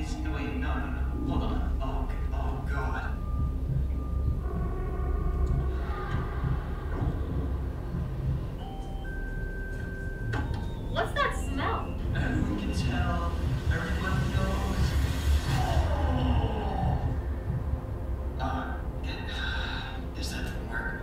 is doing none. Hold on. Oh God. What's that smell? Who can tell? Everyone knows. Oh. This doesn't work.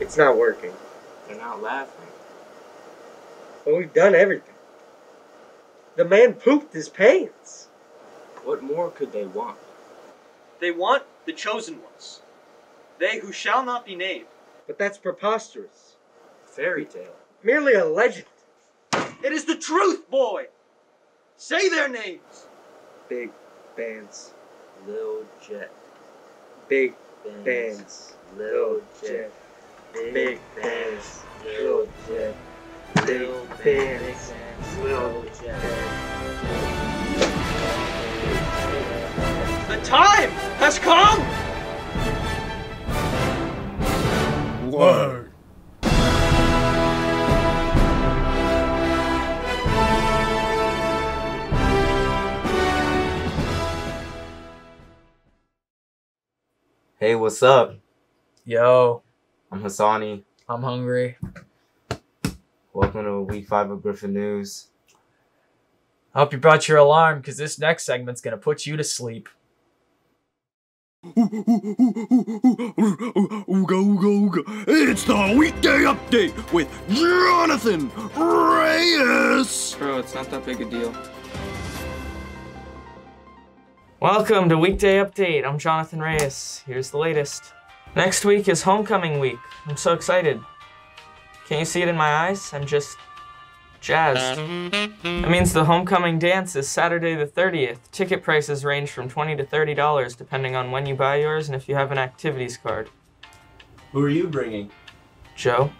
It's not working. They're not laughing. Well, we've done everything. The man pooped his pants. What more could they want? They want the chosen ones. They who shall not be named. But that's preposterous. Fairy tale. Merely a legend. It is the truth, boy! Say their names! Big Bands. Lil Jet. Big Bands. Lil Jet. Big Bands. Lil Jet. Lil Bands. Lil Jet. The time has come! Word. Hey, what's up? Yo. I'm Hassani. I'm hungry. Welcome to week 5 of Griffin News. I hope you brought your alarm, because this next segment's gonna put you to sleep. It's the weekday update with Jonathan Reyes! Bro, it's not that big a deal. Welcome to Weekday Update. I'm Jonathan Reyes. Here's the latest. Next week is homecoming week. I'm so excited. Can you see it in my eyes? I'm just jazzed. That means the homecoming dance is Saturday the 30th. Ticket prices range from $20 to $30 depending on when you buy yours and if you have an activities card. Who are you bringing? Joe.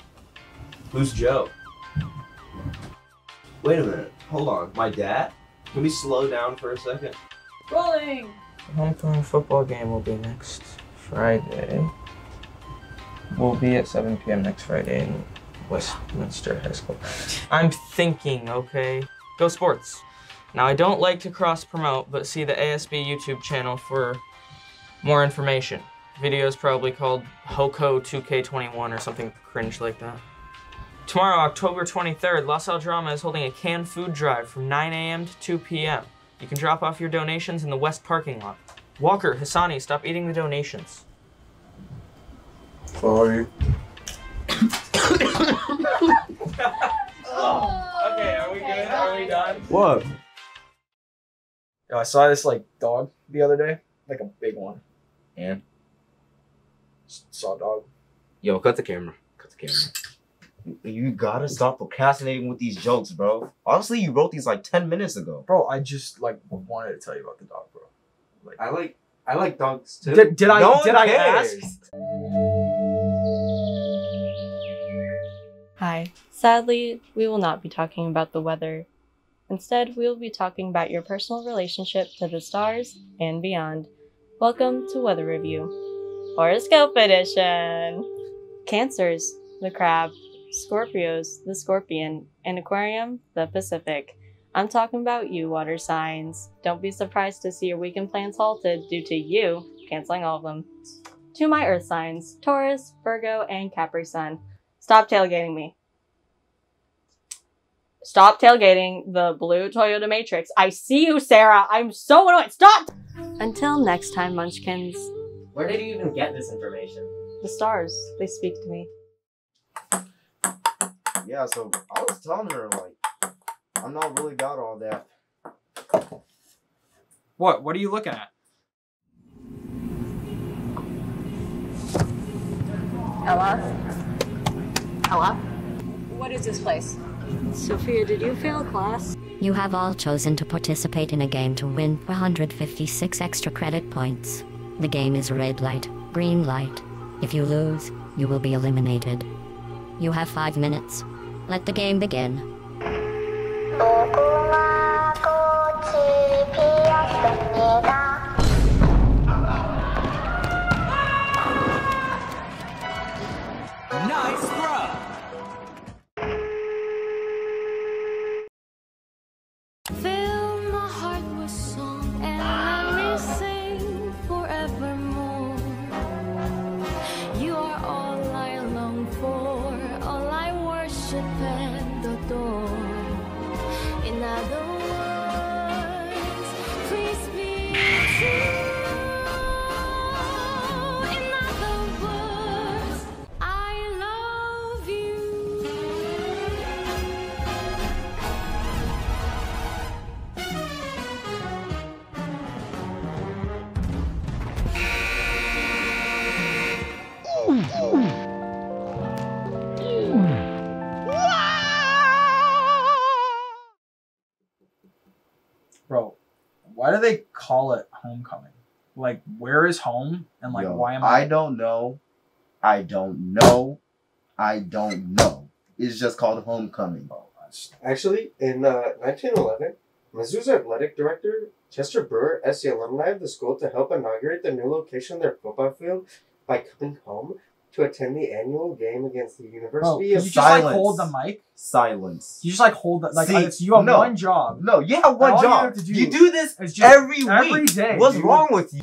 Who's Joe? Wait a minute. Hold on. My dad? Can we slow down for a second? Rolling! The homecoming football game will be next Friday. We'll be at 7 p.m. next Friday in Westminster High School. I'm thinking, okay? Go sports! Now, I don't like to cross-promote, but see the ASB YouTube channel for more information. The video's probably called Hoco2K21 or something cringe like that. Tomorrow, October 23rd, LaSalle Drama is holding a canned food drive from 9 a.m. to 2 p.m. You can drop off your donations in the west parking lot. Walker, Hassani, stop eating the donations. Sorry. Oh. Okay, are we good? Are we done? What? Yo, I saw this like dog the other day, like a big one. And? Saw a dog. Yo, cut the camera. Cut the camera. You gotta stop procrastinating with these jokes, bro. Honestly, you wrote these like 10 minutes ago. Bro, I just like wanted to tell you about the dog, bro. Like, I like dogs too. Did I ask? Hi. Sadly, we will not be talking about the weather. Instead, we will be talking about your personal relationship to the stars and beyond. Welcome to Weather Review. Horoscope Edition! Cancers, the crab. Scorpios, the scorpion. And Aquarium, the Pacific. I'm talking about you, water signs. Don't be surprised to see your weekend plans halted due to you canceling all of them. To my earth signs, Taurus, Virgo, and Capri Sun. Stop tailgating me. Stop tailgating the blue Toyota Matrix. I see you, Sarah. I'm so annoyed. Stop! Until next time, munchkins. Where did you even get this information? The stars. They speak to me. Yeah, so I was telling her, like, I'm not really about all that. What? What are you looking at? Ella? Ella? What is this place? Sophia, did you fail class? You have all chosen to participate in a game to win 156 extra credit points. The game is red light, green light. If you lose, you will be eliminated. You have 5 minutes. Let the game begin. do they call it homecoming? Like, where is home? And like, yo, why am I? I don't know. I don't know. I don't know. It's just called homecoming. Actually, in 1911, Mizzou's athletic director, Chester Brewer, asked the alumni of the school to help inaugurate the new location of their football field by coming home to attend the annual game against the University of... You just like hold the mic? Silence. You just like hold the... Like, you have one job. No, you have one job. You do this every week. Every day. What's wrong with you?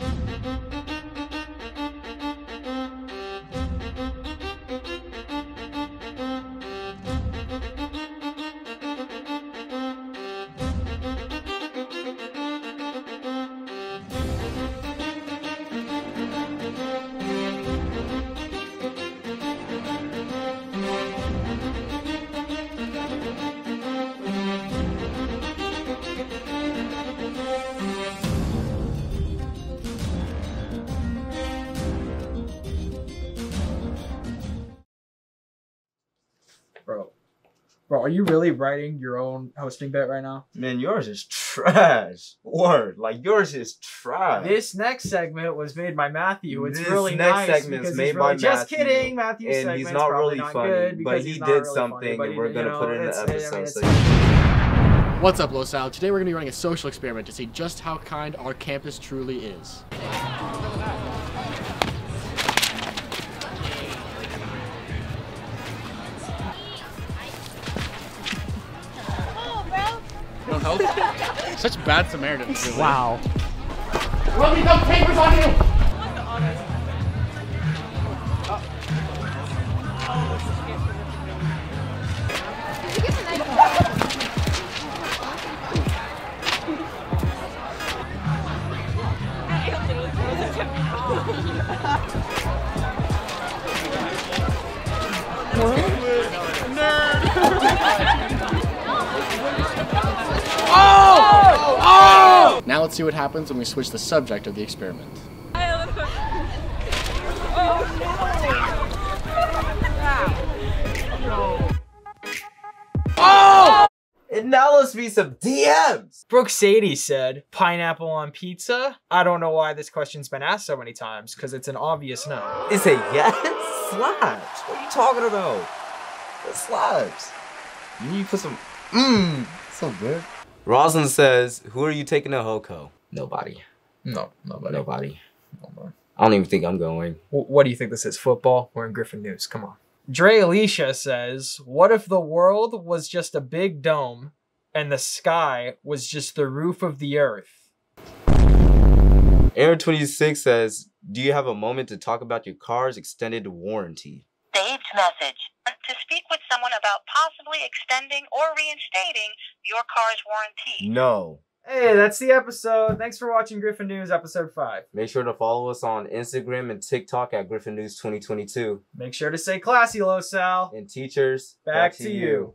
Bro, are you really writing your own hosting bit right now? Man, yours is trash. Word. Like, yours is trash. This next segment was made by Matthew. It's really nice. This next segment's made by Matthew. Just kidding, Matthew's segment's probably not really funny, but he did something, and we're going to put it in the episode. What's up, LaSalle? Today we're going to be running a social experiment to see just how kind our campus truly is. Such bad Samaritans. Really. Wow. Let me dump papers on you! Now let's see what happens when we switch the subject of the experiment. Oh! And now let's be some DMs! Brooke Sadie said, pineapple on pizza? I don't know why this question's been asked so many times, because it's an obvious no. It's a yes? Slaps! What are you talking about? It slaps. You need to put some mmm. So good. Roslyn says, who are you taking to Hoco? Nobody. No, nobody. Nobody. Nobody. I don't even think I'm going. What do you think this is? Football? We're in Griffin News. Come on. Dre Alicia says, what if the world was just a big dome and the sky was just the roof of the earth? Aaron 26 says, do you have a moment to talk about your car's extended warranty? Saved message. To speak with someone about possibly extending or reinstating your car's warranty. No. Hey, that's the episode. Thanks for watching Griffin News episode 5. Make sure to follow us on Instagram and TikTok at Griffin News 2022. Make sure to stay classy, LaSalle. And teachers, back to you.